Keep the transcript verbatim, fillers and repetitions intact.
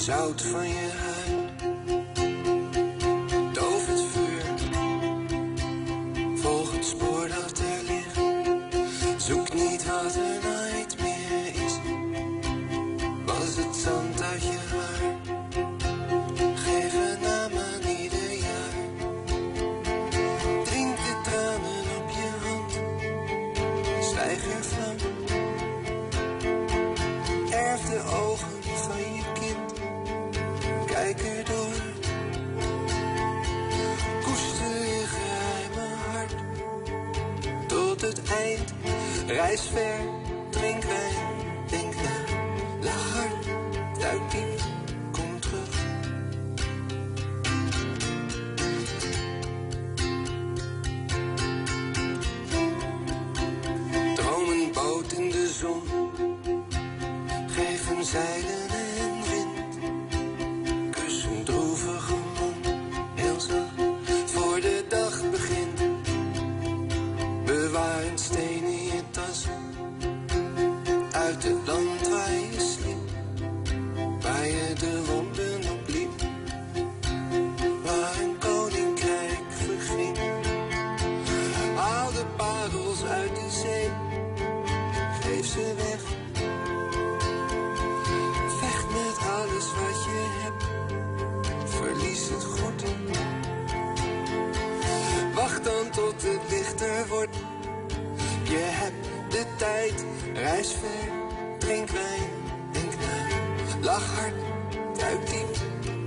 zout van je huid, doof het vuur, volg het spoor dat er ligt, zoek niet wat er nooit meer is, was het zand uit je haar, geef het naam aan ieder jaar, drink de tranen op je hand, zwijg je vlam, erf de ogen van je kind, kijk erdoor, koester je geheime hart, tot het eind, reis ver, drink wijn, denk na, lach hard, duik diep, kom terug. Droom een boot in de zon, geef een zeilen en wind, kus een droevige mond, heel zacht, voor de dag begint. Bewaar een steen in je tas, uit het land waar je sliep, waar je de wonden op liep, waar een koninkrijk verging. Haal de parels uit de zee, geef ze weg. Alles wat je hebt, verlies het goed. Wacht dan tot het lichter wordt. Je hebt de tijd, reis ver, drink wijn, denk na, lach hard, duik diep.